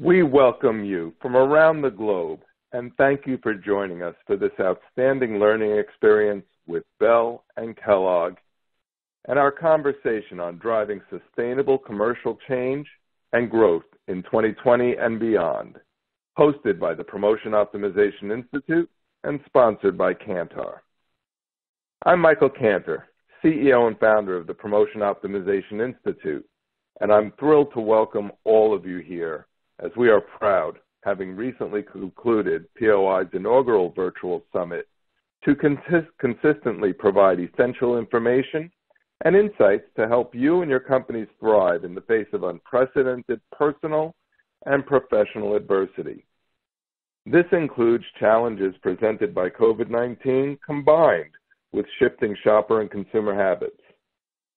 We welcome you from around the globe and thank you for joining us for this outstanding learning experience with Bel and Kellogg and our conversation on driving sustainable commercial change and growth in 2020 and beyond, hosted by the Promotion Optimization Institute and sponsored by Kantar. I'm Michael Cantor, CEO and founder of the Promotion Optimization Institute, and I'm thrilled to welcome all of you here as we are proud, having recently concluded POI's inaugural virtual summit, to consistently provide essential information and insights to help you and your companies thrive in the face of unprecedented personal and professional adversity. This includes challenges presented by COVID-19 combined with shifting shopper and consumer habits.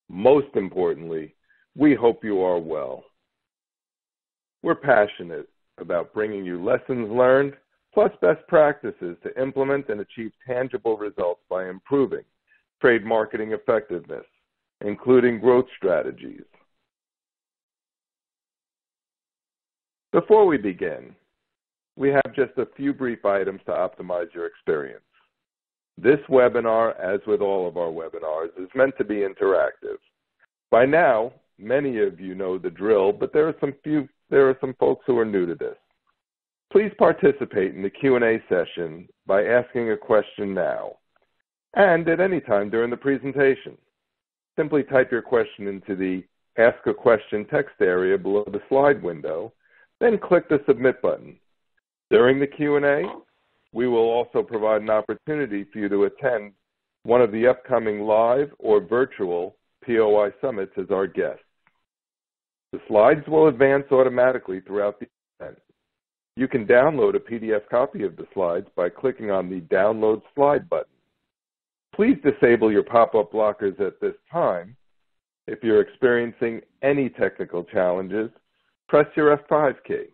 Most importantly, we hope you are well. We're passionate about bringing you lessons learned, plus best practices to implement and achieve tangible results by improving trade marketing effectiveness, including growth strategies. Before we begin, we have just a few brief items to optimize your experience. This webinar, as with all of our webinars, is meant to be interactive. By now, many of you know the drill, but there are some folks who are new to this. Please participate in the Q&A session by asking a question now and at any time during the presentation. Simply type your question into the Ask a Question text area below the slide window, then click the Submit button. During the Q&A, we will also provide an opportunity for you to attend one of the upcoming live or virtual POI summits as our guest. The slides will advance automatically throughout the event. You can download a PDF copy of the slides by clicking on the Download Slide button. Please disable your pop-up blockers at this time. If you're experiencing any technical challenges, press your F5 key.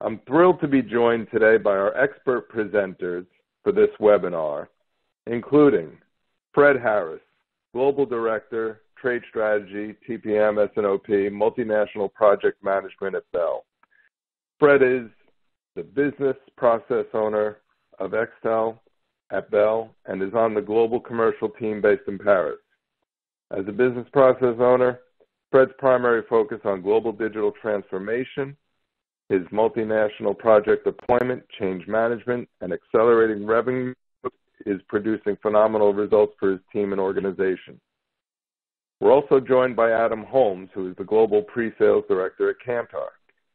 I'm thrilled to be joined today by our expert presenters for this webinar, including Fred Harris, Global Director, Trade Strategy, TPM, SNOP, Multinational Project Management at Bel. Fred is the business process owner of XTEL at Bel and is on the global commercial team based in Paris. As a business process owner, Fred's primary focus on global digital transformation, his multinational project deployment, change management, and accelerating revenue is producing phenomenal results for his team and organization. We're also joined by Adam Holmes, who is the Global Pre-Sales Director at Kantar.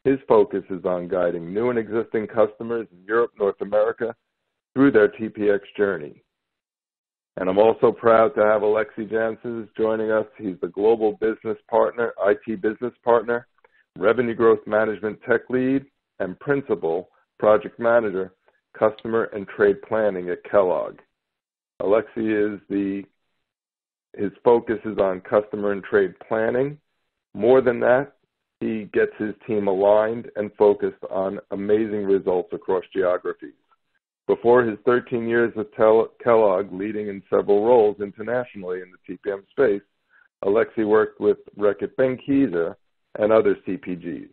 His focus is on guiding new and existing customers in Europe, North America, through their TPX journey. And I'm also proud to have Alexi Janssen joining us. He's the Global Business Partner, IT Business Partner, Revenue Growth Management Tech Lead, and Principal Project Manager, Customer and Trade Planning at Kellogg. Alexi is His focus is on customer and trade planning. More than that, he gets his team aligned and focused on amazing results across geographies. Before his 13 years with Kellogg, leading in several roles internationally in the TPM space, Alexi worked with Reckitt Benckiser and other CPGs.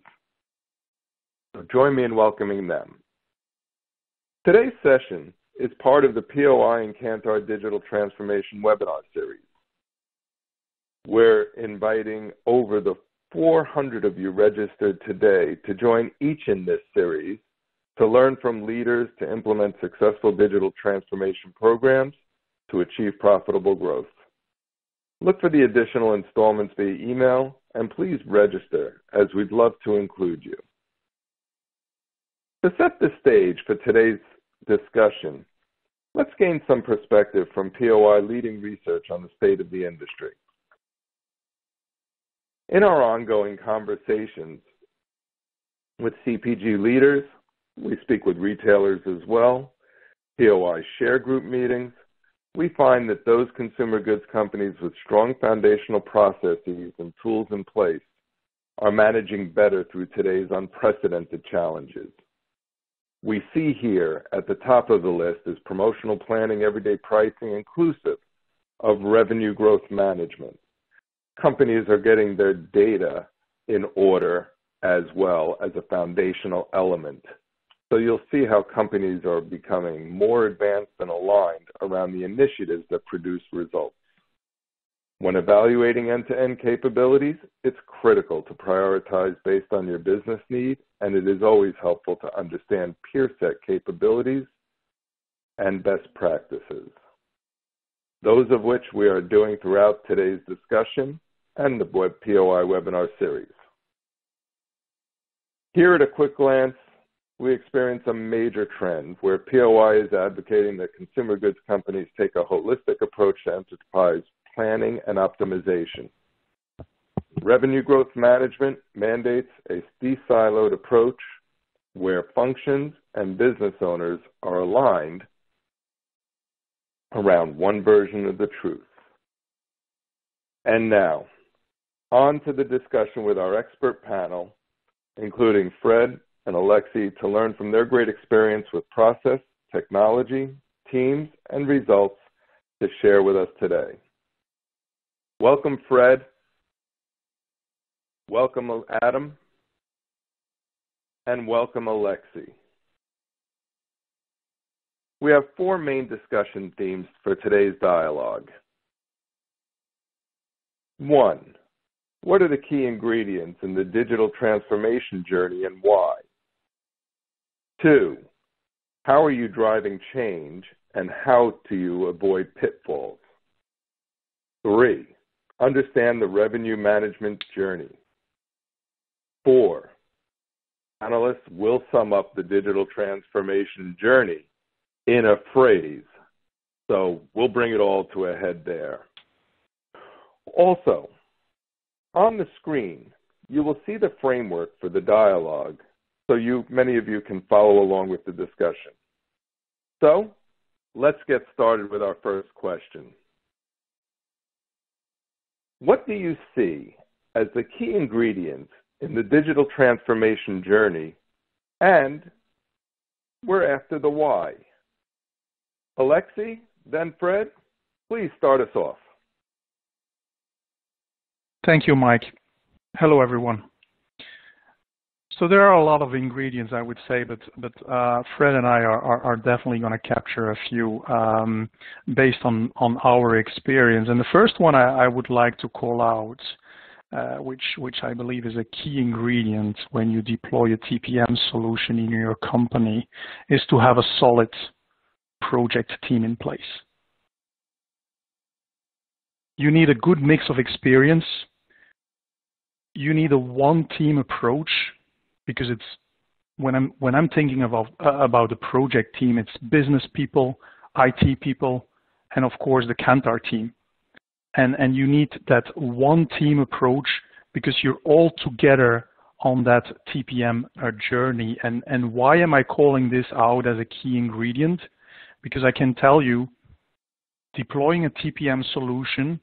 So join me in welcoming them. Today's session is part of the POI and Kantar Digital Transformation webinar series. We're inviting over the 400 of you registered today to join each in this series to learn from leaders to implement successful digital transformation programs to achieve profitable growth. Look for the additional installments via email and please register as we'd love to include you. To set the stage for today's discussion, let's gain some perspective from POI leading research on the state of the industry. In our ongoing conversations with CPG leaders, we speak with retailers as well, POI share group meetings, we find that those consumer goods companies with strong foundational processes and tools in place are managing better through today's unprecedented challenges. We see here at the top of the list is promotional planning, everyday pricing, inclusive of revenue growth management. Companies are getting their data in order as well as a foundational element. So you'll see how companies are becoming more advanced and aligned around the initiatives that produce results. When evaluating end-to-end capabilities, it's critical to prioritize based on your business need, and it is always helpful to understand peer set capabilities and best practices, those of which we are doing throughout today's discussion and the POI webinar series. Here at a quick glance, we experience a major trend where POI is advocating that consumer goods companies take a holistic approach to enterprise planning and optimization. Revenue growth management mandates a de-siloed approach where functions and business owners are aligned around one version of the truth. And now, on to the discussion with our expert panel, including Fred and Alexi, to learn from their great experience with process, technology, teams, and results to share with us today. Welcome, Fred. Welcome, Adam. And welcome, Alexi. We have four main discussion themes for today's dialogue. 1. What are the key ingredients in the digital transformation journey and why? 2. How are you driving change and how do you avoid pitfalls? 3. Understand the revenue management journey. 4. Analysts will sum up the digital transformation journey in a phrase, so we'll bring it all to a head there. Also, on the screen, you will see the framework for the dialogue, so many of you can follow along with the discussion. So, let's get started with our first question. What do you see as the key ingredients in the digital transformation journey? And we're after the why. Alexi, then Fred, please start us off. Thank you, Mike. Hello, everyone. So there are a lot of ingredients, I would say, but Fred and I are definitely going to capture a few based on our experience. And the first one I would like to call out, which I believe is a key ingredient when you deploy a TPM solution in your company, is to have a solid project team in place. You need a good mix of experience. You need a one-team approach, because it's when I'm thinking about the project team, it's business people, IT people, and of course the Kantar team. And you need that one-team approach because you're all together on that TPM journey. And why am I calling this out as a key ingredient? Because I can tell you, deploying a TPM solution,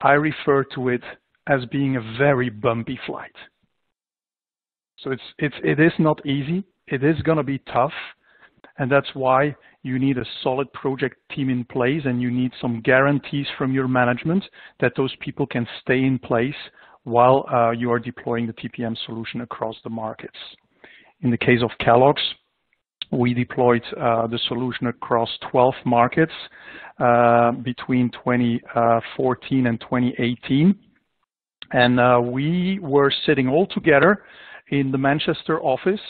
I refer to it as being a very bumpy flight. So it is not easy. It is going to be tough. And that's why you need a solid project team in place, and you need some guarantees from your management that those people can stay in place while you are deploying the TPM solution across the markets. In the case of Kellogg's, we deployed the solution across 12 markets between 2014 and 2018. And we were sitting all together in the Manchester office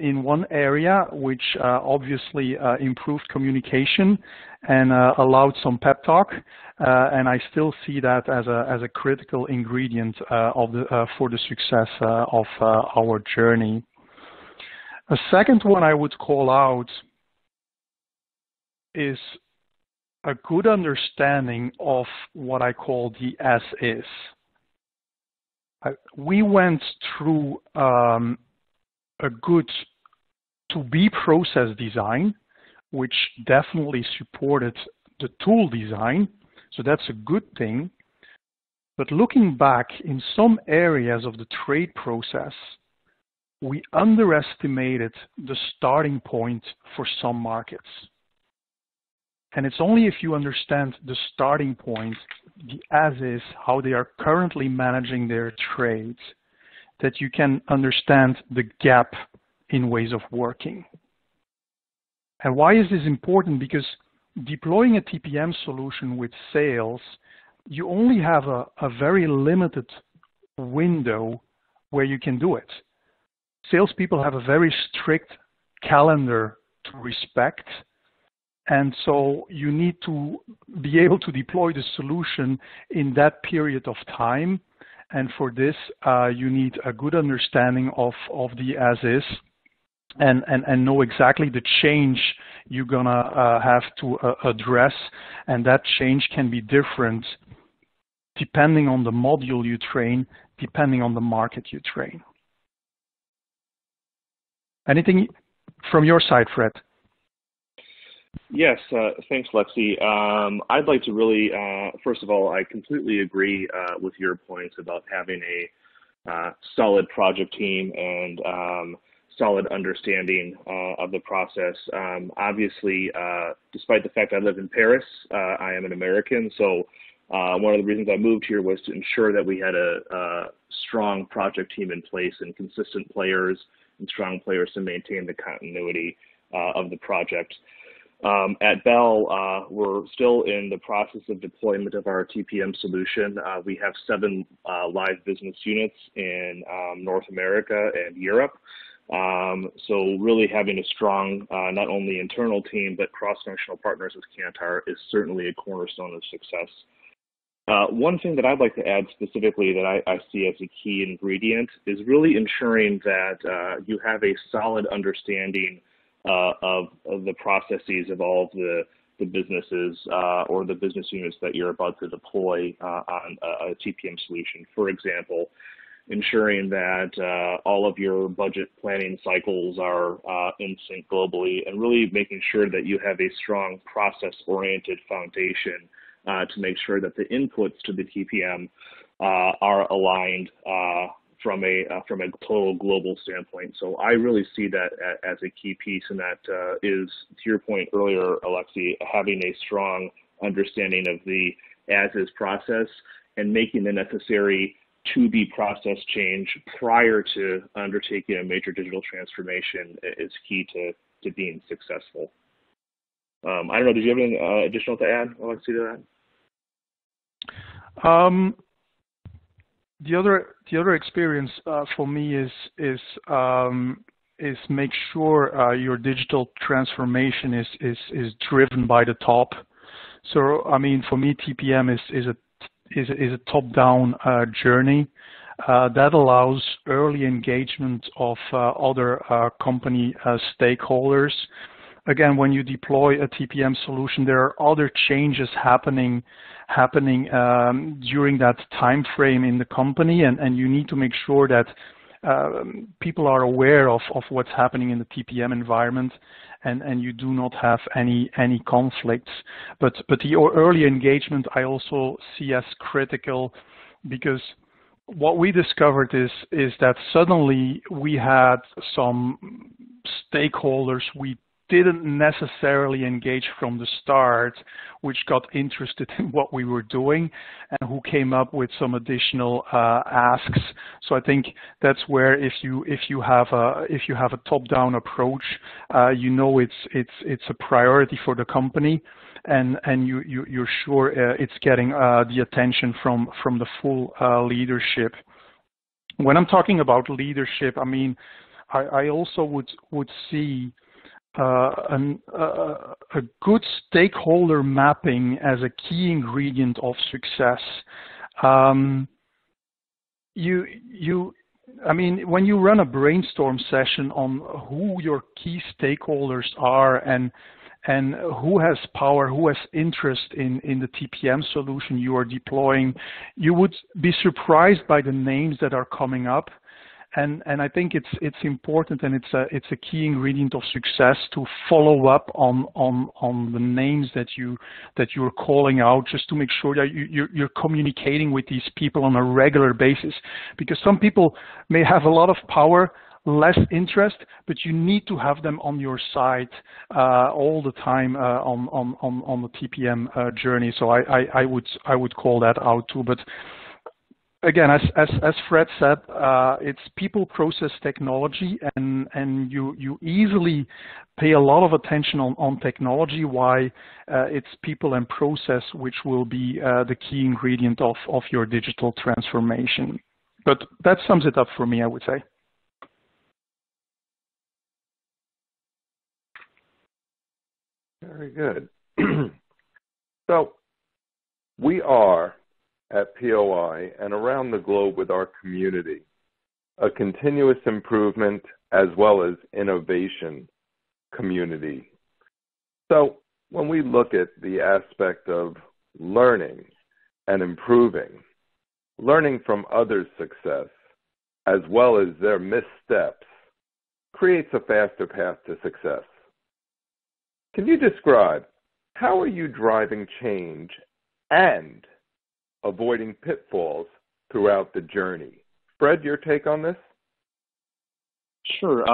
in one area, which obviously improved communication and allowed some pep talk, and I still see that as a critical ingredient for the success of our journey. A second one I would call out is a good understanding of what I call the as-is. We went through a good to-be process design, which definitely supported the tool design. So that's a good thing. But looking back, in some areas of the trade process, we underestimated the starting point for some markets. And it's only if you understand the starting point the as-is, how they are currently managing their trades, that you can understand the gap in ways of working. And why is this important? Because deploying a TPM solution with sales, you only have a very limited window where you can do it. Salespeople have a very strict calendar to respect, and so you need to be able to deploy the solution in that period of time. And for this, you need a good understanding of the as-is and know exactly the change you're gonna have to address. And that change can be different depending on the module you train, depending on the market you train. Anything from your side, Fred? Yes, thanks, Lexi. I'd like to really, first of all, I completely agree with your points about having a solid project team and solid understanding of the process. Obviously, despite the fact I live in Paris, I am an American, so one of the reasons I moved here was to ensure that we had a strong project team in place and consistent players and strong players to maintain the continuity of the project. At Bel, we're still in the process of deployment of our TPM solution. We have 7 live business units in North America and Europe. So really having a strong, not only internal team, but cross-functional partners with Kantar is certainly a cornerstone of success. One thing that I'd like to add specifically that I see as a key ingredient is really ensuring that you have a solid understanding of the processes of all of the businesses or the business units that you're about to deploy on a TPM solution. For example, ensuring that all of your budget planning cycles are in sync globally, and really making sure that you have a strong process-oriented foundation to make sure that the inputs to the TPM are aligned from a total global standpoint. So I really see that as a key piece, and that is, to your point earlier, Alexi, having a strong understanding of the as-is process and making the necessary to-be process change prior to undertaking a major digital transformation is key to being successful. I don't know, did you have anything additional to add, Alexi, to that? The other experience for me is make sure your digital transformation is driven by the top. So I mean, for me, TPM is a top-down journey that allows early engagement of other company stakeholders. Again, when you deploy a TPM solution, there are other changes happening during that time frame in the company, and you need to make sure that people are aware of what's happening in the TPM environment, and you do not have any conflicts. But the early engagement I also see as critical, because what we discovered is that suddenly we had some stakeholders we didn't necessarily engage from the start, which got interested in what we were doing and who came up with some additional asks. So I think that's where if you have a top-down approach, you know it's a priority for the company, and you're sure it's getting the attention from the full leadership. When I'm talking about leadership, I mean I also would see a good stakeholder mapping as a key ingredient of success. I mean, when you run a brainstorm session on who your key stakeholders are and who has power, who has interest in the TPM solution you are deploying, you would be surprised by the names that are coming up. And I think it's important, and it's a key ingredient of success to follow up on the names that you're calling out, just to make sure that you're communicating with these people on a regular basis, because some people may have a lot of power, less interest, but you need to have them on your side all the time on the TPM journey. So I would call that out too. But again, as Fred said, it's people, process, technology, and you easily pay a lot of attention on technology. Why? It's people and process which will be the key ingredient of your digital transformation. But that sums it up for me, I would say. Very good. So we are at POI and around the globe with our community, a continuous improvement as well as innovation community. So when we look at the aspect of learning and improving, learning from others' success as well as their missteps creates a faster path to success. Can you describe how are you driving change and avoiding pitfalls throughout the journey? Fred, your take on this? Sure.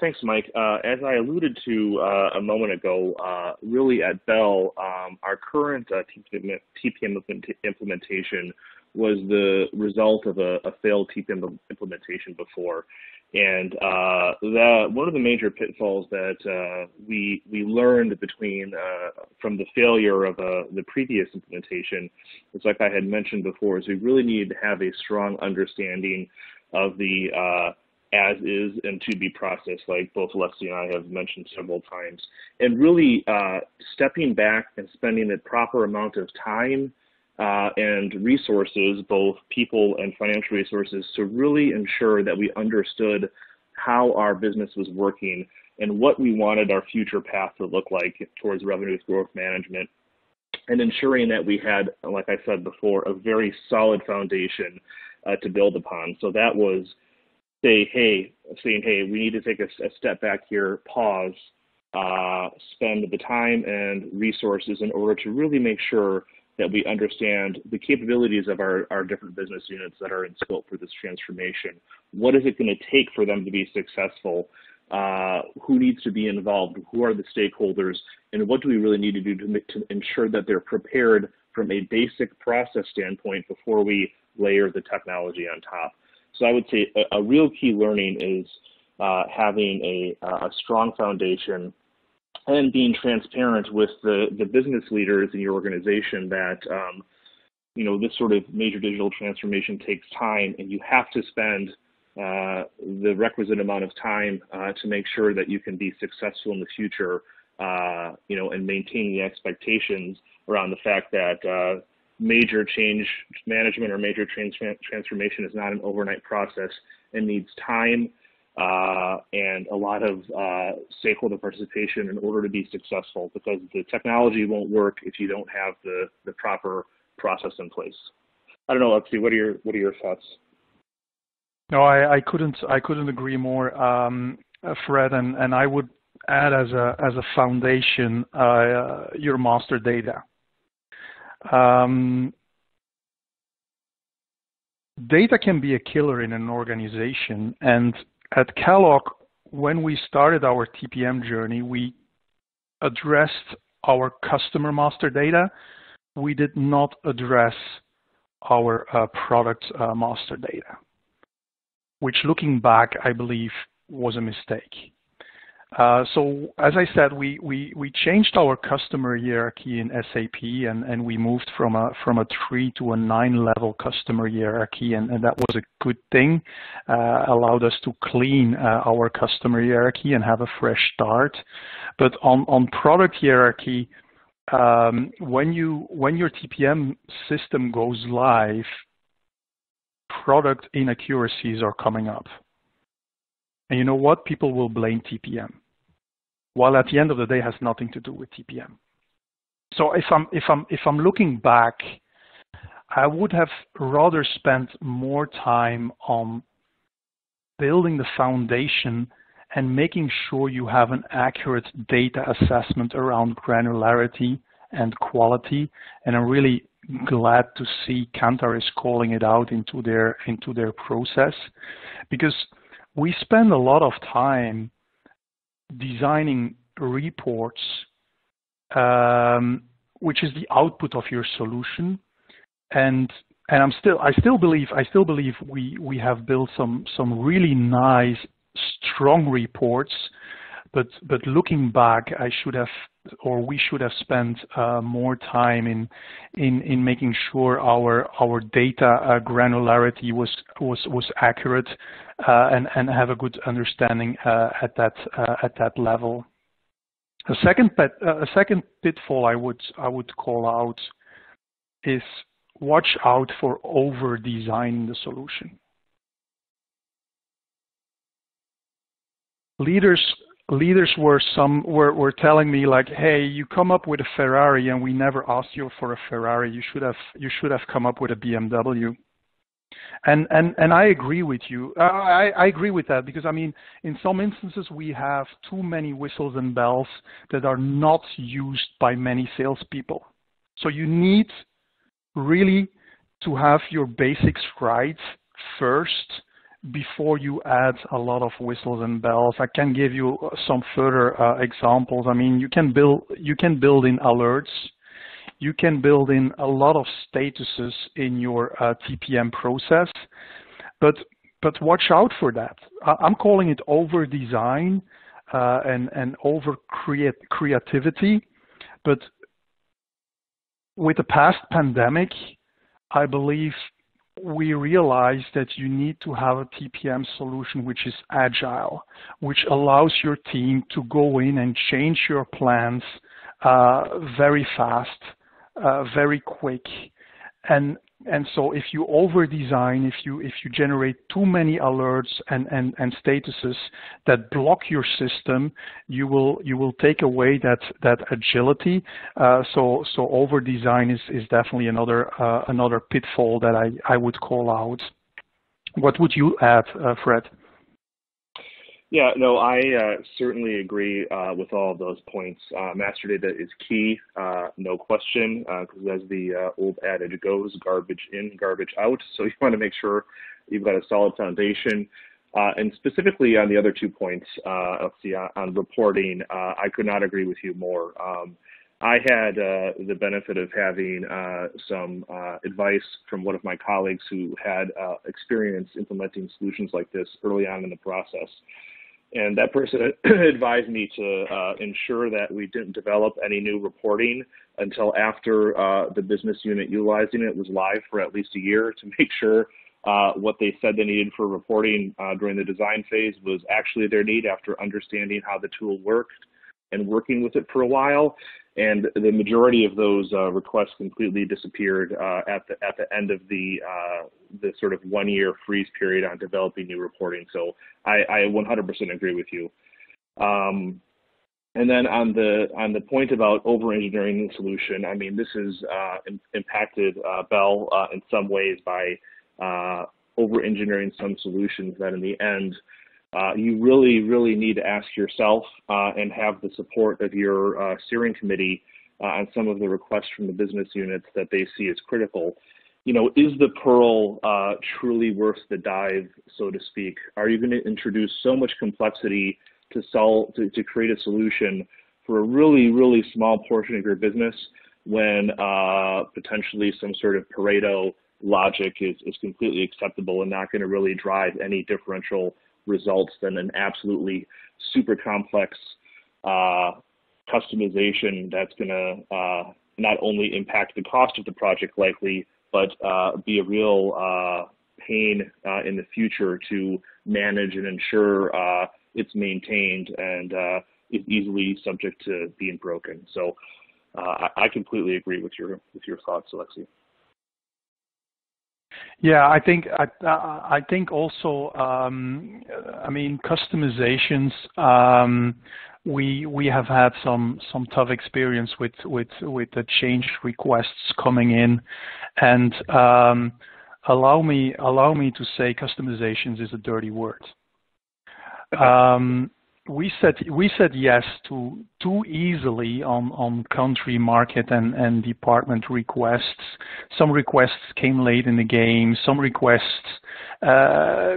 Thanks, Mike. As I alluded to a moment ago, really at Bel, our current TPM implementation was the result of a failed TPM implementation before. And one of the major pitfalls that we learned from the failure of the previous implementation, it's like I had mentioned before, is we really needed to have a strong understanding of the as is and to be process, like both Alexi and I have mentioned several times. And really stepping back and spending the proper amount of time and resources, both people and financial resources, to really ensure that we understood how our business was working and what we wanted our future path to look like towards revenue growth management, and ensuring that we had, like I said before, a very solid foundation to build upon. So that was saying, hey, we need to take a step back here, pause, spend the time and resources in order to really make sure that we understand the capabilities of our different business units that are in scope for this transformation. What is it going to take for them to be successful? Who needs to be involved? Who are the stakeholders? And what do we really need to do to ensure that they're prepared from a basic process standpoint before we layer the technology on top? So I would say a real key learning is having a strong foundation and being transparent with the business leaders in your organization that, you know, this sort of major digital transformation takes time, and you have to spend the requisite amount of time to make sure that you can be successful in the future, you know, and maintain the expectations around the fact that major change management or major transformation is not an overnight process and needs time and a lot of stakeholder participation in order to be successful, because the technology won't work if you don't have the proper process in place. I don't know, Alexi, what are your thoughts? No, I couldn't agree more, Fred, and I would add as a foundation your master data. Data can be a killer in an organization, and at Kellogg, when we started our TPM journey, we addressed our customer master data. We did not address our product master data, which looking back, I believe, was a mistake. So as I said, we changed our customer hierarchy in SAP, and we moved from a 3 to a 9 level customer hierarchy, and that was a good thing. Allowed us to clean our customer hierarchy and have a fresh start. But on product hierarchy, when your TPM system goes live, product inaccuracies are coming up. And you know what? People will blame TPM, while at the end of the day has nothing to do with TPM. So if I'm looking back, I would have rather spent more time on building the foundation and making sure you have an accurate data assessment around granularity and quality. And I'm really glad to see Kantar is calling it out into their process, because we spend a lot of time designing reports, which is the output of your solution, and I still believe we have built some really nice, strong reports, but looking back, I should have, or we should have spent more time in making sure our data granularity was accurate, and have a good understanding at that level. A second pitfall I would call out is watch out for over-designing the solution. Leaders were telling me, like, hey, you come up with a Ferrari and we never asked you for a Ferrari. You should have come up with a BMW. And I agree with you. I agree with that, because I mean, in some instances we have too many whistles and bells that are not used by many salespeople. So you need really to have your basics right first, before you add a lot of whistles and bells. I can give you some further examples. I mean, you can build in alerts, you can build in a lot of statuses in your TPM process, but watch out for that. I'm calling it over design and over creativity. But with the past pandemic, I believe we realize that you need to have a TPM solution which is agile, which allows your team to go in and change your plans very fast, very quick. And so if you over-design, if you generate too many alerts and statuses that block your system, you will take away that agility. So over-design is definitely another pitfall that I would call out. What would you add, Fred? Yeah, no, I certainly agree with all of those points. Master data is key, no question, because as the old adage goes, garbage in, garbage out. So you want to make sure you've got a solid foundation. And specifically on the other 2 points, Alexi, on reporting, I could not agree with you more. I had the benefit of having some advice from one of my colleagues who had experience implementing solutions like this early on in the process. And that person advised me to ensure that we didn't develop any new reporting until after the business unit utilizing it was live for at least a year, to make sure what they said they needed for reporting during the design phase was actually their need after understanding how the tool worked and working with it for a while. And the majority of those requests completely disappeared at the end of the sort of 1 year freeze period on developing new reporting. So I 100% agree with you. And then on the point about over-engineering the solution, I mean, this is impacted Bel in some ways by over-engineering some solutions that in the end, you really, really need to ask yourself and have the support of your steering committee on some of the requests from the business units that they see as critical. You know, is the pearl truly worth the dive, so to speak? Are you going to introduce so much complexity to create a solution for a really, really small portion of your business when potentially some sort of Pareto logic is completely acceptable and not going to really drive any differential results than an absolutely super complex customization that's going to not only impact the cost of the project likely, but be a real pain in the future to manage and ensure it's maintained and is easily subject to being broken. So I completely agree with your thoughts, Alexi. Yeah, I think also, I mean, customizations, we have had some tough experience with the change requests coming in, and allow me to say customizations is a dirty word. We said yes to too easily on country, market, and department requests. Some requests came late in the game. Some requests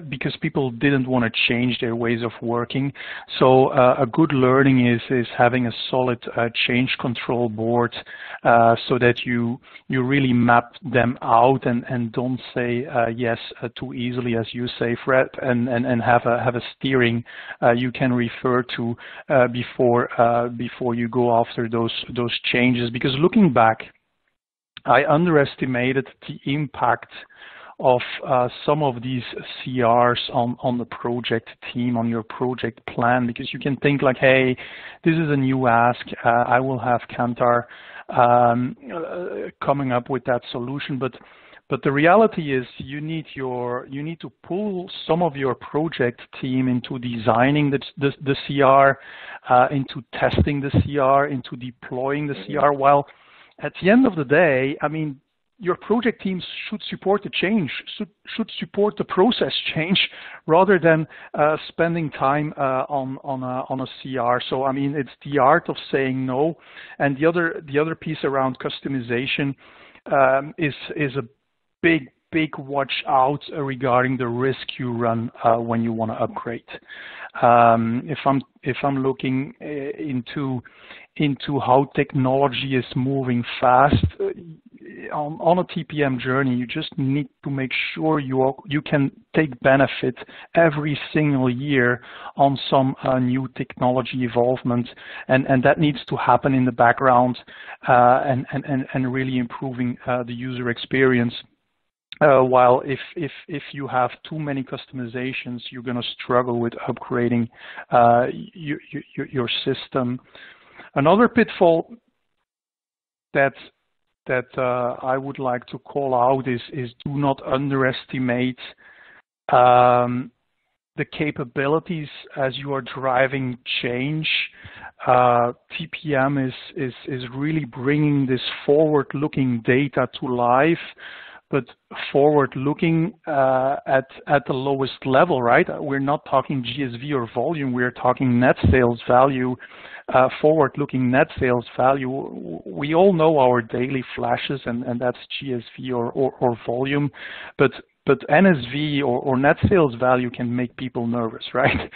because people didn't want to change their ways of working. So a good learning is having a solid change control board so that you really map them out and don't say yes too easily, as you say, Fred, and have a steering you can refer to before you go after those changes. Because looking back, I underestimated the impact of some of these CRs on the project team, on your project plan, because you can think like, hey, this is a new ask, I will have Kantar coming up with that solution, but the reality is you need to pull some of your project team into designing the CR, into testing the CR, into deploying the CR, while at the end of the day, I mean, your project teams should support the change, should support the process change, rather than spending time on a CR. So I mean, it's the art of saying no. And the other piece around customization is a big watch out regarding the risk you run when you want to upgrade. If I'm looking into how technology is moving fast on a TPM journey, you just need to make sure you can take benefit every single year on some new technology involvement, and that needs to happen in the background, and really improving the user experience. While if you have too many customizations, you're going to struggle with upgrading your system. Another pitfall that I would like to call out is do not underestimate the capabilities as you are driving change. TPM is really bringing this forward-looking data to life, but forward-looking at the lowest level, right? We're not talking GSV or volume, we're talking net sales value, forward-looking net sales value. We all know our daily flashes, and that's GSV or volume, but NSV or net sales value can make people nervous, right?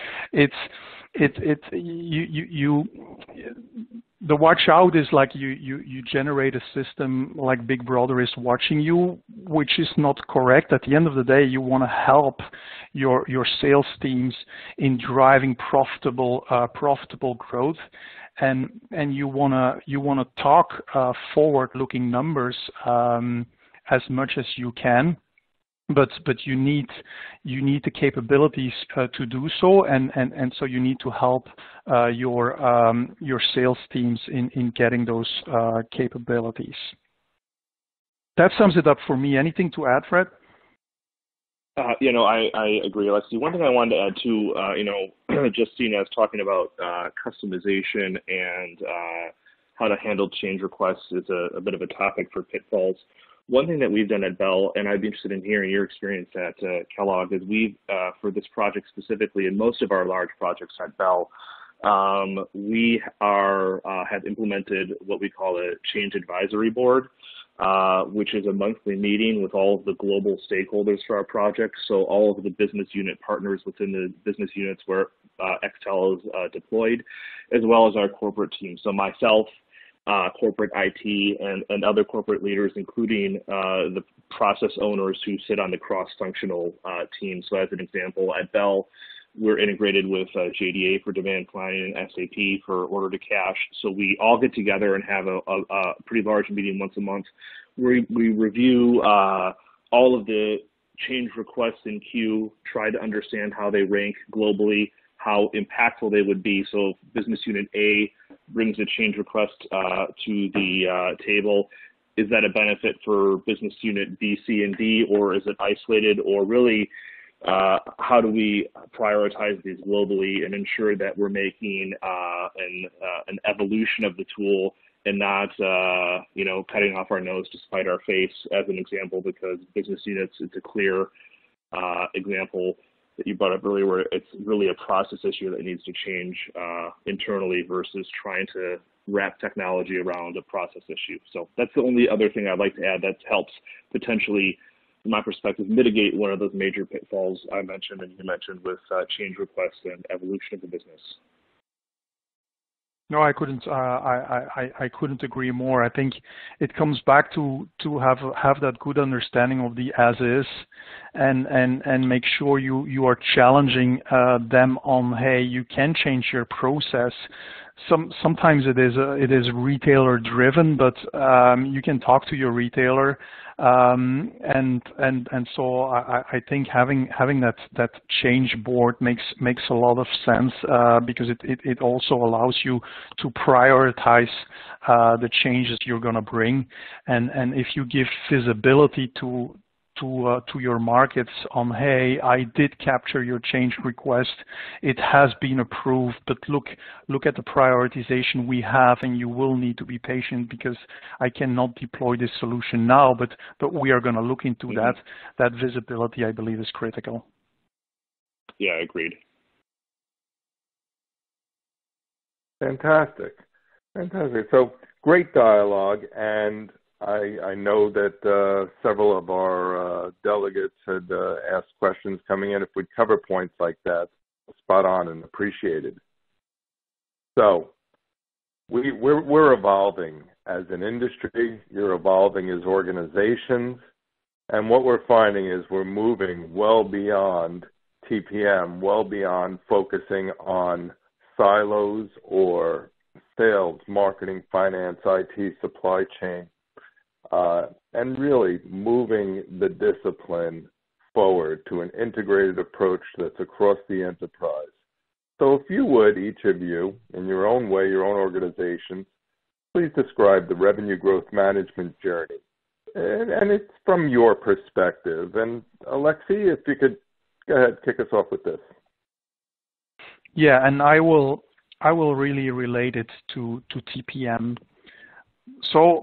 The watch out is like you generate a system like Big Brother is watching you, which is not correct. At the end of the day, you want to help your sales teams in driving profitable growth, and you wanna talk forward-looking numbers as much as you can. But you need the capabilities to do so, and so you need to help your sales teams in getting those capabilities. That sums it up for me. Anything to add, Fred? You know, I agree, Alexi. One thing I wanted to add too, you know, Justine was talking about customization and how to handle change requests is a bit of a topic for pitfalls. One thing that we've done at Bel, and I'd be interested in hearing your experience at Kellogg, is we've, for this project specifically, and most of our large projects at Bel, we have implemented what we call a change advisory board, which is a monthly meeting with all of the global stakeholders for our project. So all of the business unit partners within the business units where XTEL is deployed, as well as our corporate team. So myself, corporate IT and other corporate leaders, including the process owners who sit on the cross-functional team. So as an example, at Bel, we're integrated with JDA for demand planning and SAP for order to cash. So we all get together and have a pretty large meeting once a month. We review all of the change requests in queue, try to understand how they rank globally, how impactful they would be. So if business unit A brings a change request to the table, is that a benefit for business unit B, C, and D, or is it isolated? Or really, how do we prioritize these globally and ensure that we're making an evolution of the tool and not, you know, cutting off our nose to spite our face, as an example, because business units, it's a clear example that you brought up earlier, where it's really a process issue that needs to change internally versus trying to wrap technology around a process issue. So that's the only other thing I'd like to add that helps potentially from my perspective, mitigate one of those major pitfalls I mentioned and you mentioned with change requests and evolution of the business? No, I couldn't. I couldn't agree more. I think it comes back to have that good understanding of the as is, and make sure you are challenging them on, hey, you can change your process. Sometimes it is retailer driven, but you can talk to your retailer, and so I think having that change board makes a lot of sense, because it also allows you to prioritize the changes you're going to bring, and if you give visibility to your markets on, hey, I did capture your change request, it has been approved, but look at the prioritization we have, and you will need to be patient because I cannot deploy this solution now, but we are going to look into that. That visibility, I believe, is critical. Yeah, agreed. Fantastic. So great dialogue, and I know that several of our delegates had asked questions coming in. If we'd cover points like that, spot on and appreciated. So we're evolving as an industry. You're evolving as organizations. And what we're finding is we're moving well beyond TPM, well beyond focusing on silos or sales, marketing, finance, IT, supply chain. And really moving the discipline forward to an integrated approach that's across the enterprise. So if you would, each of you, in your own way, your own organization, please describe the revenue growth management journey. And it's from your perspective. And Alexi, if you could go ahead, kick us off with this. Yeah, and I will really relate it to TPM. So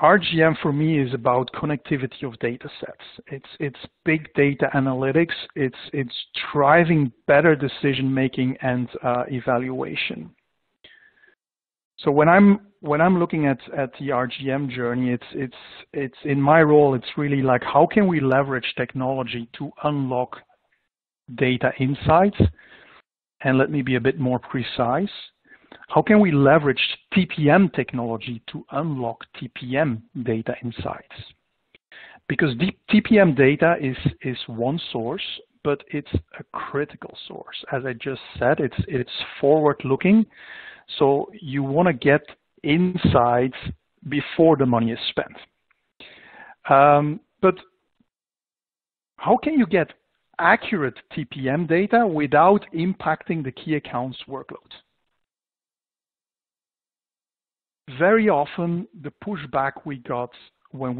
RGM for me is about connectivity of data sets. It's big data analytics. It's driving better decision making and evaluation. So when I'm looking at the RGM journey, it's in my role, it's really like, how can we leverage technology to unlock data insights? And let me be a bit more precise. How can we leverage TPM technology to unlock TPM data insights? Because TPM data is one source, but it's a critical source. As I just said, it's forward-looking. So you want to get insights before the money is spent. But how can you get accurate TPM data without impacting the key accounts workload? Very often, the pushback we got when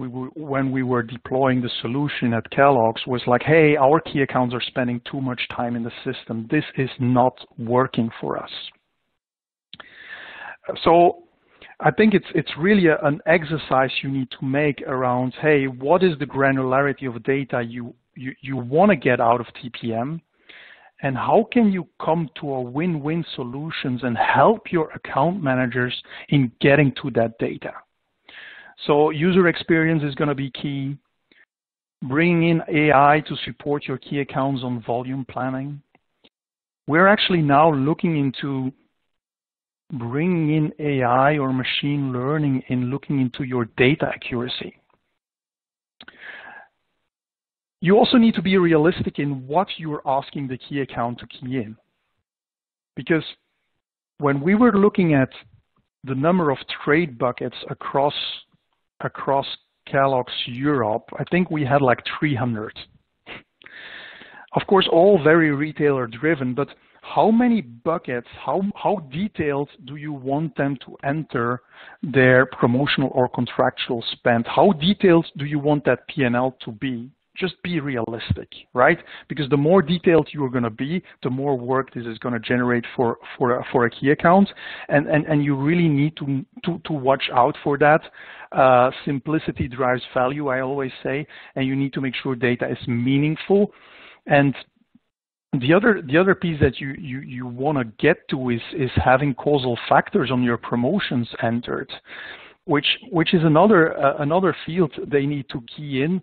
we were deploying the solution at Kellogg's was like, hey, our key accounts are spending too much time in the system. This is not working for us. So I think it's really an exercise you need to make around, hey, what is the granularity of data you want to get out of TPM? And how can you come to a win-win solutions and help your account managers in getting to that data? So user experience is going to be key. Bringing in AI to support your key accounts on volume planning. We're actually now looking into bringing in AI or machine learning in looking into your data accuracy. You also need to be realistic in what you're asking the key account to key in. Because when we were looking at the number of trade buckets across Kellogg's Europe, I think we had like 300. Of course, all very retailer driven, but how many buckets, how detailed do you want them to enter their promotional or contractual spend? How detailed do you want that P&L to be? Just be realistic, right? Because the more detailed you are going to be, the more work this is going to generate for a key account. And you really need to watch out for that. Simplicity drives value, I always say, and you need to make sure data is meaningful. And the other piece that you want to get to is having causal factors on your promotions entered. which is another field they need to key in.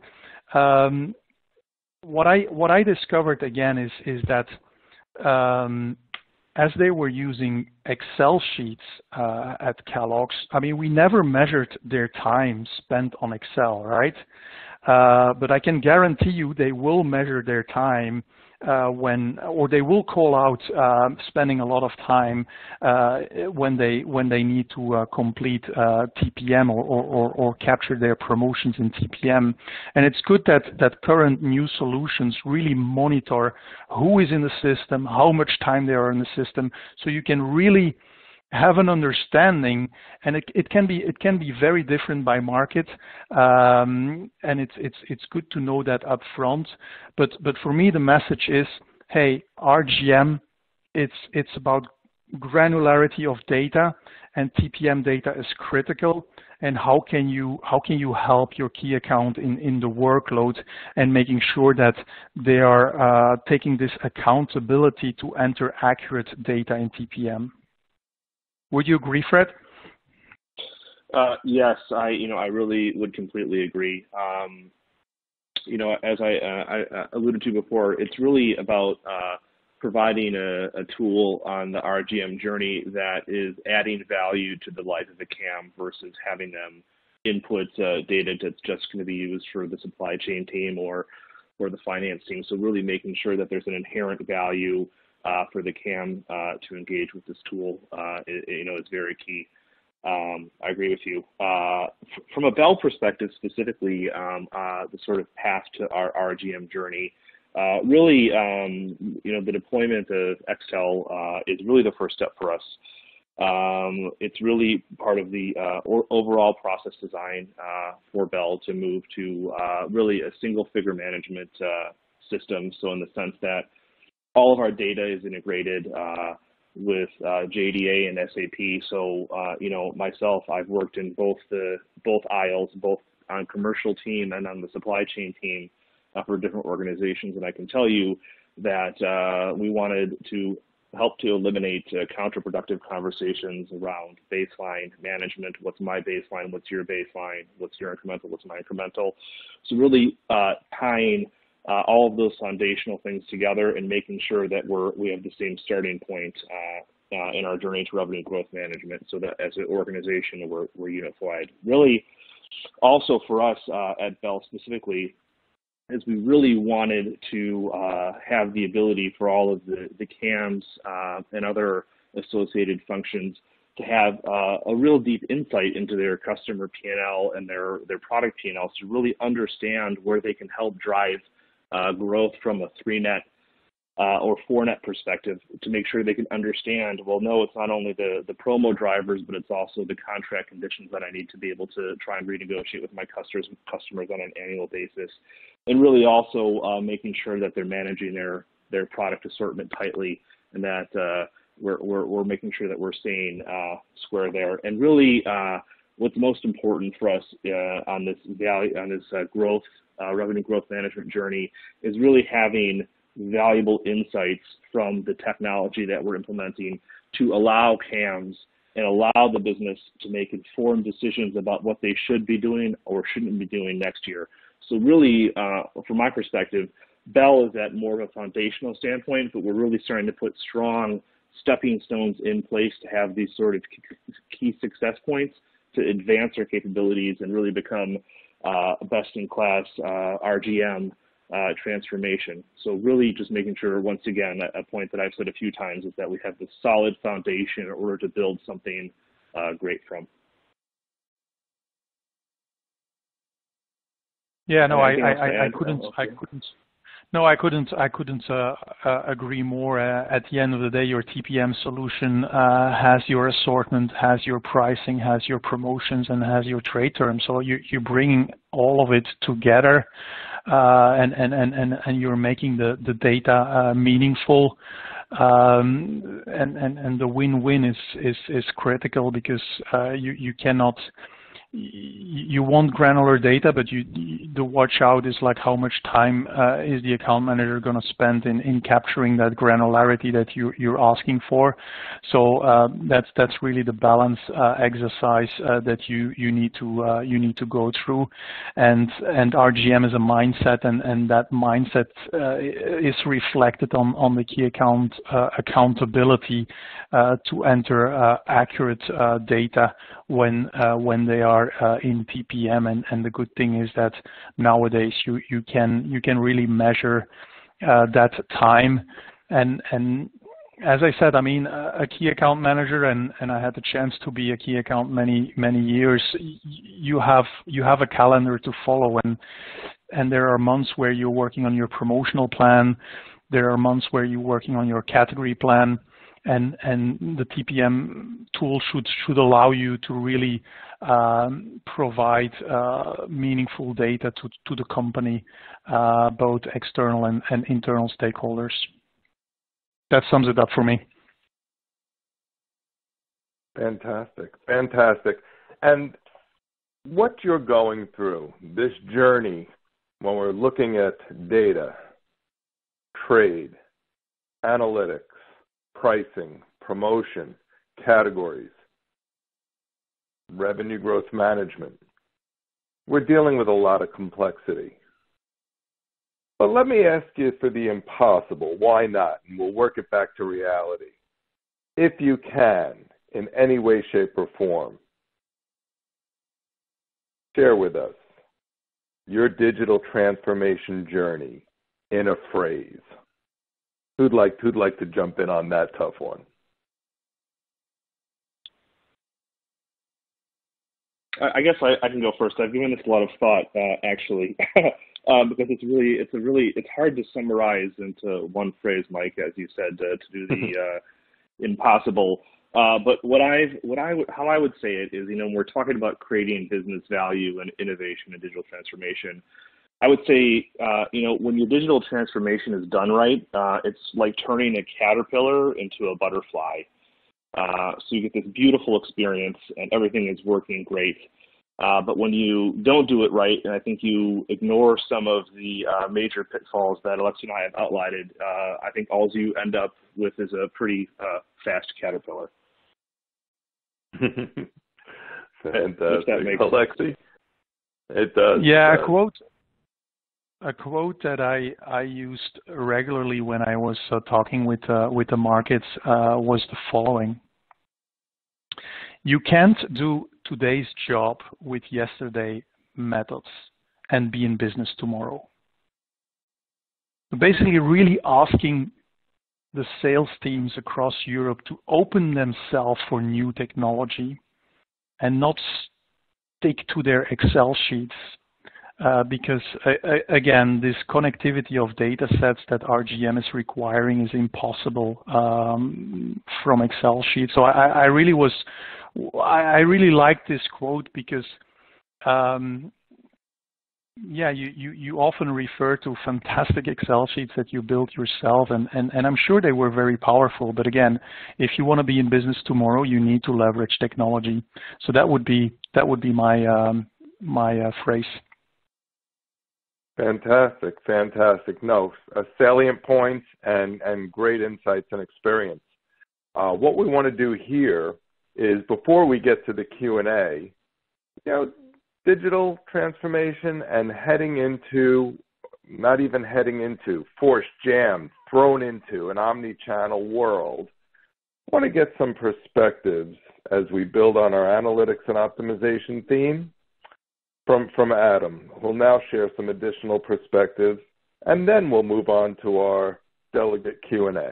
What I discovered again is that as they were using Excel sheets at Kellogg's, I mean, we never measured their time spent on Excel, right? But I can guarantee you they will measure their time or they will call out spending a lot of time when they need to complete TPM or capture their promotions in TPM. And it's good that current new solutions really monitor who is in the system, how much time they are in the system, so you can really have an understanding, and it can be very different by market, and it's good to know that up front. But for me the message is, hey, RGM, it's about granularity of data, and TPM data is critical. And how can you help your key account in the workload and making sure that they are taking this accountability to enter accurate data in TPM. Would you agree, Fred? Yes, I really would completely agree. As I alluded to before, it's really about providing a tool on the RGM journey that is adding value to the life of the CAM versus having them input data that's just going to be used for the supply chain team or the finance team. So really making sure that there's an inherent value for the CAM to engage with this tool, is very key. I agree with you. From a Bel perspective specifically, the sort of path to our RGM journey, the deployment of XTEL is really the first step for us. It's really part of the overall process design for Bel to move to really a single figure management system. So in the sense that all of our data is integrated with JDA and SAP. So, myself, I've worked in both aisles, both on commercial team and on the supply chain team for different organizations. And I can tell you that we wanted to help to eliminate counterproductive conversations around baseline management. What's my baseline? What's your baseline? What's your incremental? What's my incremental? So really tying all of those foundational things together and making sure that we have the same starting point in our journey to revenue growth management, so that as an organization we're unified. Really, also for us at Bel specifically, is we really wanted to have the ability for all of the CAMs and other associated functions to have a real deep insight into their customer P&L and their product P&Ls to really understand where they can help drive growth from a 3-net or 4-net perspective, to make sure they can understand, well, no, it's not only the promo drivers, but it's also the contract conditions that I need to be able to try and renegotiate with my customers on an annual basis. And really also making sure that they're managing their product assortment tightly, and that we're making sure that we're staying square there. And really what's most important for us on this value, on this revenue growth management journey, is really having valuable insights from the technology that we're implementing to allow CAMs and allow the business to make informed decisions about what they should be doing or shouldn't be doing next year. So really, from my perspective, Bel is at more of a foundational standpoint, but we're really starting to put strong stepping stones in place to have these sort of key success points to advance our capabilities and really become best-in-class RGM transformation. So really just making sure, once again, a point that I've said a few times is that we have this solid foundation in order to build something great from. Yeah, no, I couldn't agree more. At the end of the day, your TPM solution has your assortment, has your pricing, has your promotions, and has your trade terms. So you're bringing all of it together, and you're making the data meaningful. And the win-win is critical, because you cannot you want granular data, but the watch out is like how much time is the account manager going to spend in capturing that granularity that you're asking for. So that's really the balance exercise that you need to go through, and RGM is a mindset, and that mindset is reflected on the key account accountability to enter accurate data when they are in TPM, and the good thing is that nowadays you can really measure that time, and as I said, I mean, a key account manager, and I had the chance to be a key account many years. You have a calendar to follow, and there are months where you're working on your promotional plan, there are months where you're working on your category plan, and the TPM tool should allow you to really provide meaningful data to the company, both external and internal stakeholders. That sums it up for me. Fantastic, fantastic. And what you're going through, this journey, when we're looking at data, trade, analytics, pricing, promotion, categories, revenue growth management. We're dealing with a lot of complexity. But let me ask you for the impossible. Why not? And we'll work it back to reality. If you can, in any way, shape, or form, share with us your digital transformation journey in a phrase. Who'd like to jump in on that tough one? I guess I can go first. I've given this a lot of thought, actually, because it's hard to summarize into one phrase, Mike, as you said, to do the impossible. But how I would say it is, you know, when we're talking about creating business value and innovation and digital transformation, I would say, you know, when your digital transformation is done right, it's like turning a caterpillar into a butterfly. So you get this beautiful experience and everything is working great. But when you don't do it right, and I think you ignore some of the major pitfalls that Alexi and I have outlined, I think all you end up with is a pretty fast caterpillar. Fantastic. Alexi? It does. Yeah, a quote that I used regularly when I was talking with the markets was the following. You can't do today's job with yesterday methods and be in business tomorrow. Basically really asking the sales teams across Europe to open themselves for new technology and not stick to their Excel sheets. Because, again, this connectivity of data sets that RGM is requiring is impossible from Excel sheets. So I really like this quote because, yeah, you often refer to fantastic Excel sheets that you built yourself, and I'm sure they were very powerful. But again, if you want to be in business tomorrow, you need to leverage technology. So that would be my phrase. Fantastic, fantastic. No, salient points and great insights and experience. What we want to do here is, before we get to the Q&A, you know, digital transformation and forced, jammed, thrown into an omni-channel world. I want to get some perspectives as we build on our analytics and optimization theme from Adam, who'll now share some additional perspectives, and then we'll move on to our delegate Q&A.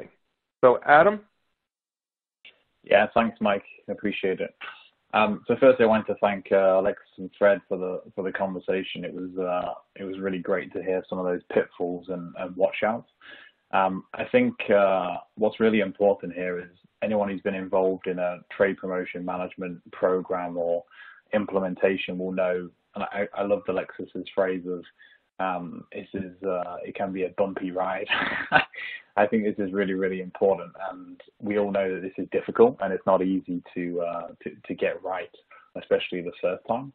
So, Adam? Yeah, thanks, Mike. I appreciate it. So, firstly, I wanted to thank Alex and Fred for the conversation. It was really great to hear some of those pitfalls and watch-outs. I think what's really important here is anyone who's been involved in a trade promotion management program or implementation will know. And I loved Alexis's phrase of it can be a bumpy ride. I think this is really, really important, and we all know that this is difficult and it's not easy to get right, especially the first time.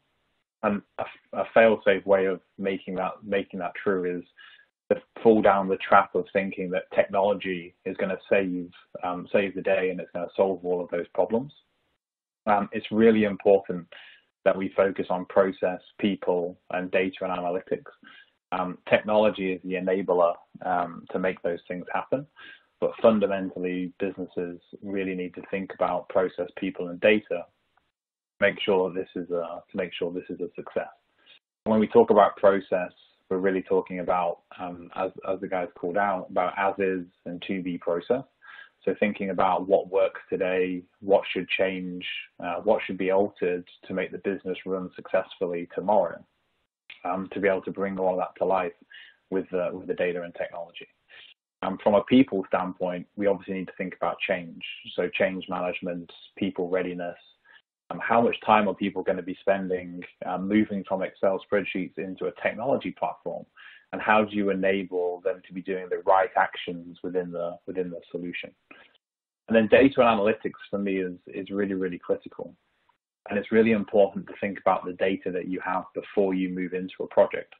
a fail-safe way of making that true is to fall down the trap of thinking that technology is going to save the day and it's going to solve all of those problems. It's really important that we focus on process, people, and data and analytics. Technology is the enabler to make those things happen, but fundamentally businesses really need to think about process, people, and data. To make sure this is a success. And when we talk about process, we're really talking about, as the guys called out, about as-is and to-be process. So thinking about what works today, what should change, what should be altered to make the business run successfully tomorrow, to be able to bring all of that to life with the data and technology. From a people standpoint, we obviously need to think about change. So change management, people readiness, how much time are people going to be spending moving from Excel spreadsheets into a technology platform, and how do you enable them to be doing the right actions within the solution? And then data and analytics for me is really, really critical. And it's really important to think about the data that you have before you move into a project.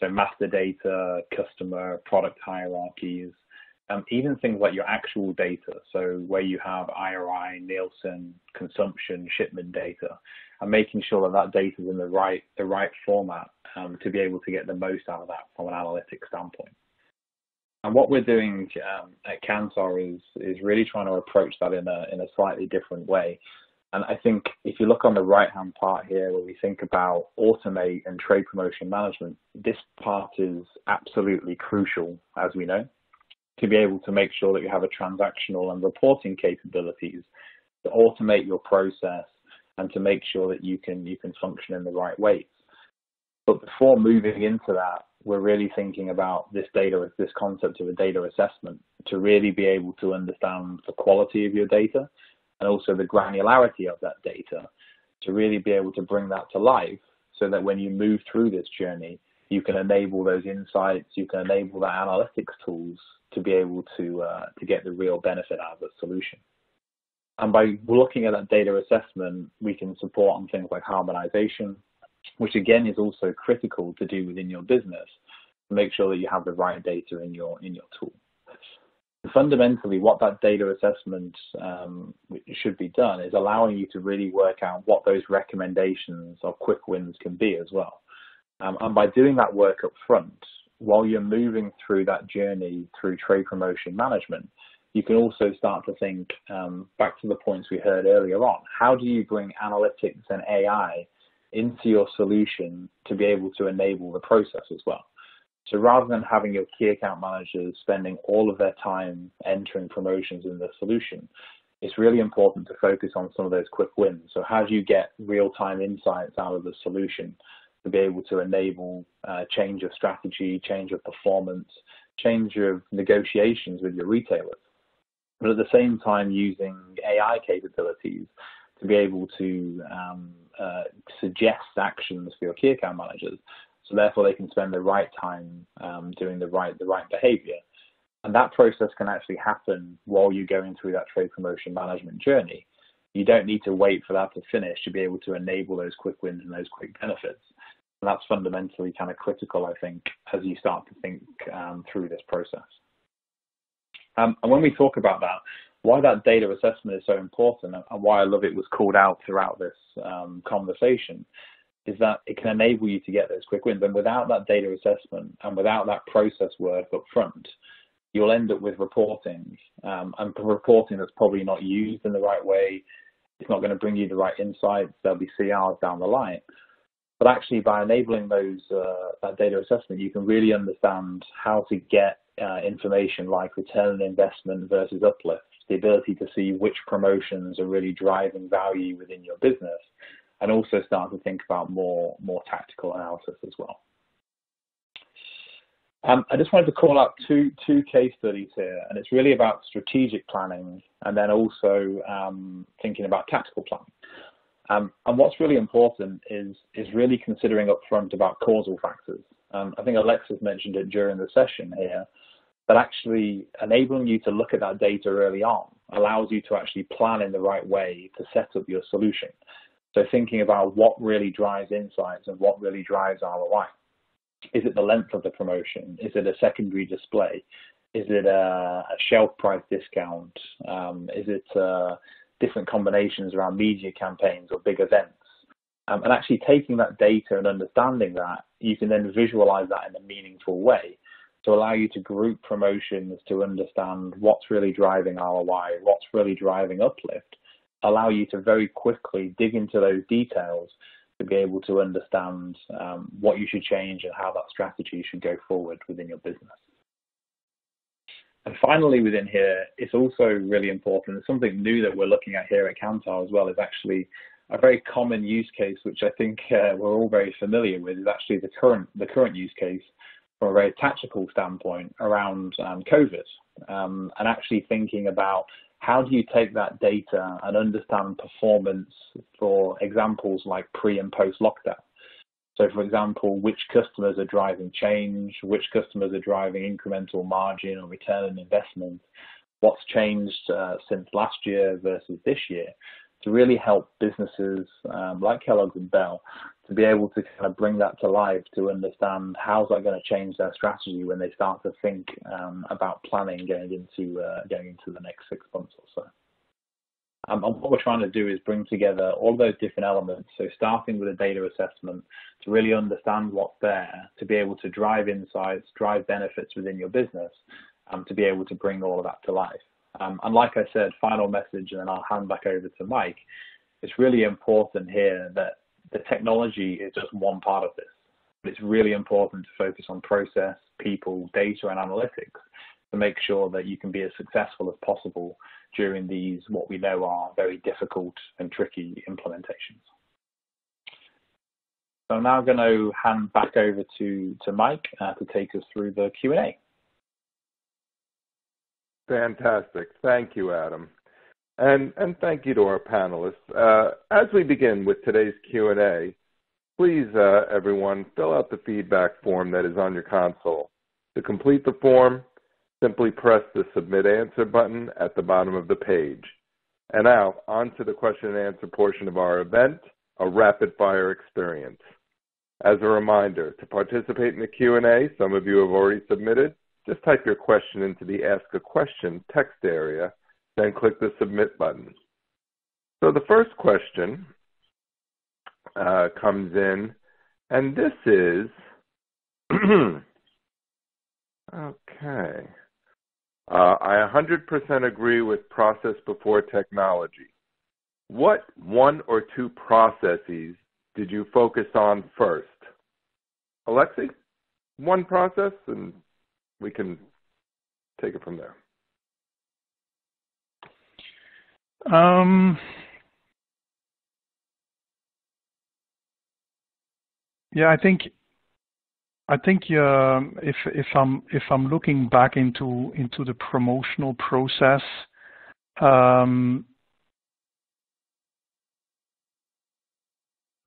So master data, customer, product hierarchies, even things like your actual data, so where you have IRI, Nielsen, consumption, shipment data, and making sure that data is in the right format to be able to get the most out of that from an analytics standpoint. And what we're doing at Kantar is really trying to approach that in a slightly different way. And I think if you look on the right-hand part here, where we think about automate and trade promotion management, this part is absolutely crucial, as we know, to be able to make sure that you have a transactional and reporting capabilities to automate your process and to make sure that you can function in the right ways. But before moving into that, we're really thinking about this data, this concept of a data assessment, to really be able to understand the quality of your data and also the granularity of that data, to really be able to bring that to life so that when you move through this journey, you can enable those insights, you can enable the analytics tools to be able to get the real benefit out of the solution. And by looking at that data assessment, we can support on things like harmonization, which again is also critical to do within your business, to make sure that you have the right data in your tool. And fundamentally, what that data assessment should be done is allowing you to really work out what those recommendations or quick wins can be as well. And by doing that work up front, while you're moving through that journey through trade promotion management, you can also start to think back to the points we heard earlier on. How do you bring analytics and AI into your solution to be able to enable the process as well? So rather than having your key account managers spending all of their time entering promotions in the solution, it's really important to focus on some of those quick wins. So how do you get real-time insights out of the solution to be able to enable change of strategy, change of performance, change of negotiations with your retailers, but at the same time using AI capabilities to be able to suggest actions for your key account managers, so therefore they can spend the right time doing the right behavior. And that process can actually happen while you're going through that trade promotion management journey. You don't need to wait for that to finish to be able to enable those quick wins and those quick benefits. And that's fundamentally kind of critical, I think, as you start to think through this process. And when we talk about that, why that data assessment is so important and why I love it was called out throughout this conversation is that it can enable you to get those quick wins. And without that data assessment and without that process work up front, you'll end up with reporting and reporting that's probably not used in the right way. It's not going to bring you the right insights. There'll be CRs down the line. But actually, by enabling those that data assessment, you can really understand how to get information like return on investment versus uplift, the ability to see which promotions are really driving value within your business, and also start to think about more tactical analysis as well. I just wanted to call out two case studies here, and it's really about strategic planning and then also thinking about tactical planning. And what's really important is really considering upfront about causal factors. I think Alexis mentioned it during the session here, but actually enabling you to look at that data early on allows you to actually plan in the right way to set up your solution. So thinking about what really drives insights and what really drives ROI. Is it the length of the promotion? Is it a secondary display? Is it a shelf price discount? Is it different combinations around media campaigns or big events? And actually taking that data and understanding that, you can then visualize that in a meaningful way to allow you to group promotions to understand what's really driving ROI, what's really driving uplift, allow you to very quickly dig into those details to be able to understand what you should change and how that strategy should go forward within your business. And finally, within here, it's also really important. It's something new that we're looking at here at Kantar as well, is actually a very common use case, which I think we're all very familiar with, is actually the current use case from a very tactical standpoint around COVID, and actually thinking about how do you take that data and understand performance for examples like pre and post lockdown. So for example, which customers are driving change, which customers are driving incremental margin or return on investment, what's changed since last year versus this year, to really help businesses like Kellogg's and Bell to be able to kind of bring that to life, to understand how's that going to change their strategy when they start to think about planning going into the next 6 months or so. And what we're trying to do is bring together all those different elements. So starting with a data assessment to really understand what's there, to be able to drive insights, drive benefits within your business, to be able to bring all of that to life. And like I said, final message, and then I'll hand back over to Mike. It's really important here that the technology is just one part of this. It's really important to focus on process, people, data, and analytics to make sure that you can be as successful as possible during these, what we know are very difficult and tricky implementations. So I'm now going to hand back over to Mike to take us through the Q&A. Fantastic. Thank you, Adam. And thank you to our panelists. As we begin with today's Q&A, please, everyone, fill out the feedback form that is on your console. To complete the form, simply press the Submit Answer button at the bottom of the page. And now, on to the question and answer portion of our event, a rapid-fire experience. As a reminder, to participate in the Q&A, some of you have already submitted, just type your question into the Ask a Question text area, then click the Submit button. So the first question comes in, and this is, okay, I 100% agree with process before technology. What one or two processes did you focus on first? Alexi, one process, and we can take it from there. Yeah, I think if I'm looking back into the promotional process,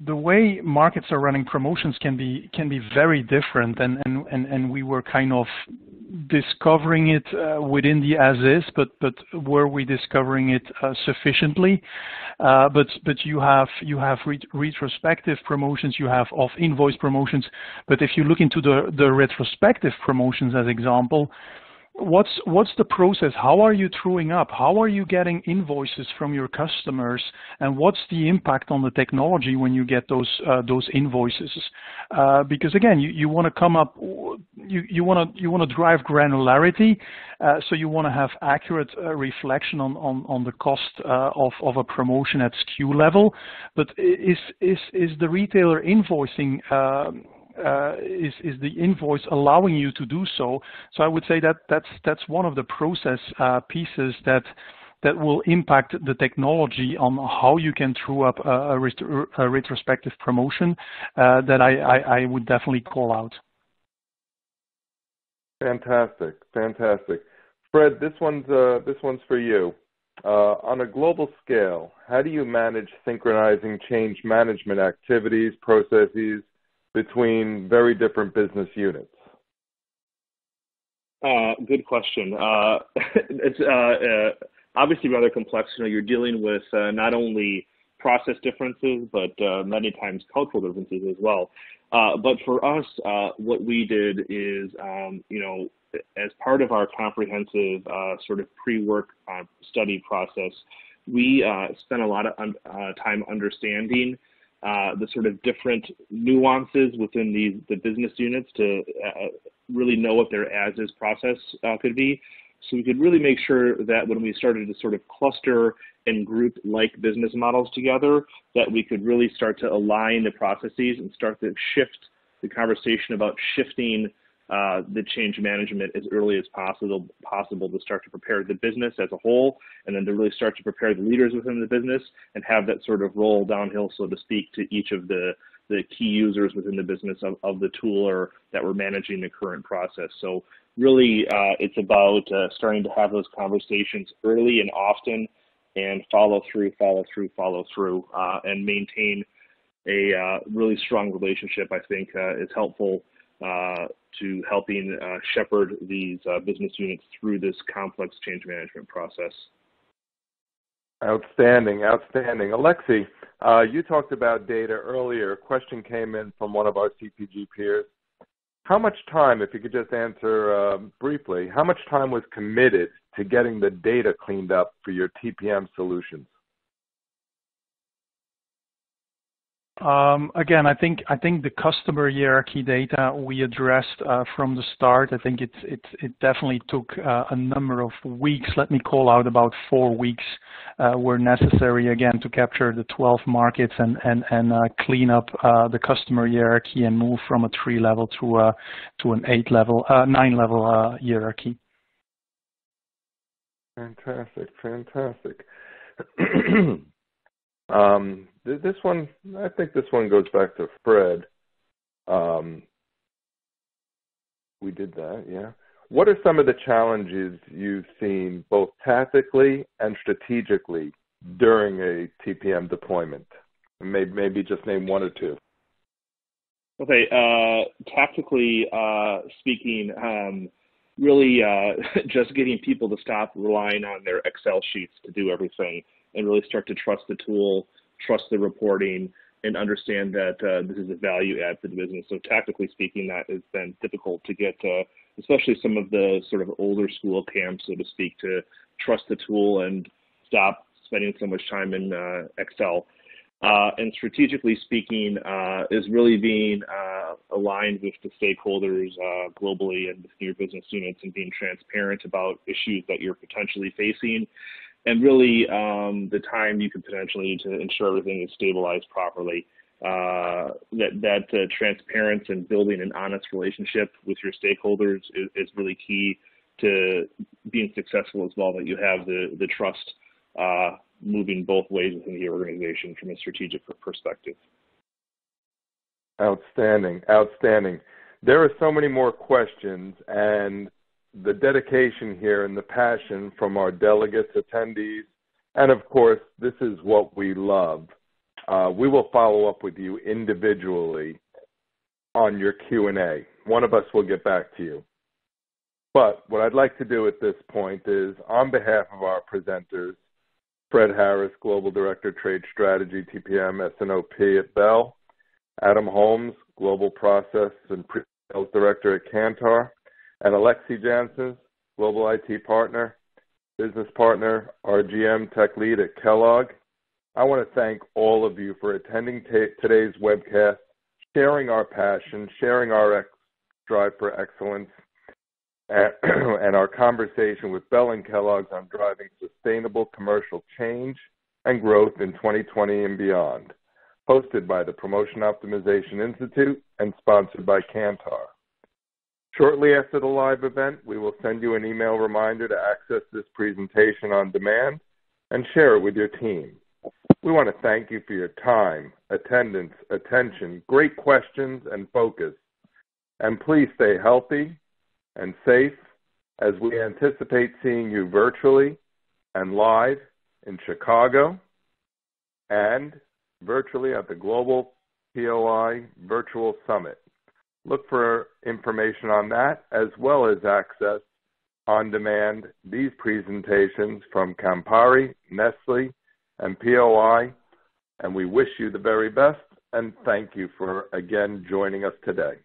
the way markets are running promotions can be very different, and we were kind of discovering it within the as-is, but were we discovering it sufficiently? But you have retrospective promotions, you have off-invoice promotions, but if you look into the retrospective promotions as example, what's the process? How are you truing up? How are you getting invoices from your customers? And what's the impact on the technology when you get those invoices? Because again, you want to come up, you want to drive granularity, so you want to have accurate reflection on the cost of a promotion at SKU level. But is the retailer invoicing? Is the invoice allowing you to do so? So I would say that that's one of the process pieces that will impact the technology on how you can true up a retrospective promotion that I would definitely call out. Fantastic, fantastic. Fred, this one's for you. On a global scale, how do you manage synchronizing change management activities, processes, between very different business units? Good question. It's obviously rather complex. You know, you're dealing with not only process differences, but many times cultural differences as well. But for us, what we did is, you know, as part of our comprehensive sort of pre-work study process, we spent a lot of time understanding the sort of different nuances within the business units to really know what their as-is process could be. So we could really make sure that when we started to sort of cluster and group like business models together, that we could really start to align the processes and start to shift the conversation about shifting the change management as early as possible to start to prepare the business as a whole, and then to really start to prepare the leaders within the business and have that sort of roll downhill, so to speak, to each of the key users within the business of the tool or that we're managing the current process. So really it's about starting to have those conversations early and often and follow through, and maintain a really strong relationship, I think, is helpful to helping shepherd these business units through this complex change management process. Outstanding, outstanding. Alexi, you talked about data earlier. A question came in from one of our CPG peers. How much time, if you could just answer briefly, how much time was committed to getting the data cleaned up for your TPM solutions? Again, I think the customer hierarchy data we addressed from the start. I think it definitely took a number of weeks. Let me call out about 4 weeks were necessary again to capture the 12 markets and clean up the customer hierarchy and move from a 3-level to an 9-level hierarchy. Fantastic, fantastic. This one, I think this one goes back to Fred. We did that, yeah. What are some of the challenges you've seen both tactically and strategically during a TPM deployment? Maybe just name one or two. Okay, tactically speaking, really just getting people to stop relying on their Excel sheets to do everything, and really start to trust the tool, trust the reporting, and understand that this is a value add for the business. So tactically speaking, that has been difficult to get, especially some of the sort of older school camps, so to speak, to trust the tool and stop spending so much time in Excel. And strategically speaking, is really being aligned with the stakeholders globally and with your business units and being transparent about issues that you're potentially facing, and really the time you could potentially to ensure everything is stabilized properly. That transparency and building an honest relationship with your stakeholders is really key to being successful as well, that you have the trust moving both ways within the organization from a strategic perspective. Outstanding, outstanding. There are so many more questions, and the dedication here and the passion from our delegates, attendees, and of course, this is what we love. We will follow up with you individually on your Q&A. One of us will get back to you. But what I'd like to do at this point is, on behalf of our presenters, Fred Harris, Global Director, Trade Strategy, TPM, SNOP at Bel, Adam Holmes, Global Process and Pre-Sales Director at Kantar, and Alexi Janssen, Global IT Partner, Business Partner, RGM Tech Lead at Kellogg. I want to thank all of you for attending today's webcast, sharing our passion, sharing our drive for excellence, and our conversation with Bel and Kellogg on driving sustainable commercial change and growth in 2020 and beyond, hosted by the Promotion Optimization Institute and sponsored by Kantar. Shortly after the live event, we will send you an email reminder to access this presentation on demand and share it with your team. We want to thank you for your time, attendance, attention, great questions, and focus. And please stay healthy and safe as we anticipate seeing you virtually and live in Chicago and virtually at the Global POI Virtual Summit. Look for information on that, as well as access on demand these presentations from Campari, Nestle, and POI and we wish you the very best, and thank you for again joining us today.